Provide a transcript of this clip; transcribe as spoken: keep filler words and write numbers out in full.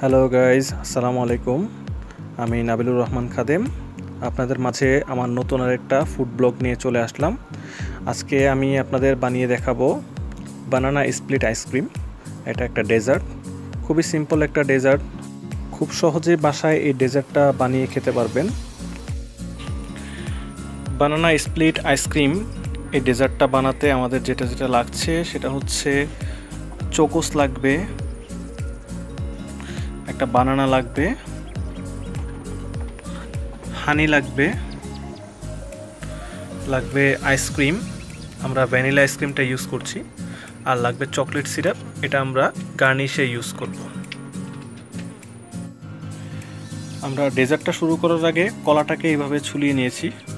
Hello guys, আসসালামু আলাইকুম। আমি নাবিলুর রহমান খাদেম, আপনাদের মাঝে আমার নতুন আরেকটা ফুড ব্লগ নিয়ে চলে আসলাম। আজকে আমি আপনাদের বানিয়ে দেখাবো বানানা স্প্লিট আইসক্রিম। এটা একটা ডেজার্ট, খুবই সিম্পল একটা ডেজার্ট। খুব সহজে বাসায় এই ডেজার্টটা বানিয়ে খেতে পারবেন। বানানা স্প্লিট আইসক্রিম, এই ডেজার্টটা বানাতে আমাদের যেটা যেটা লাগছে সেটা হচ্ছে চকোস লাগবে, একটা বানানা লাগবে, হানি লাগবে, লাগবে আইসক্রিম, আমরা ভ্যানিলা আইসক্রিমটা ইউজ করছি, আর লাগবে চকলেট সিরাপ, এটা আমরা গার্নিশে ইউজ করব। আমরা ডেজার্টটা শুরু করার আগে কলাটাকে এইভাবে ছুলিয়ে নিয়েছি।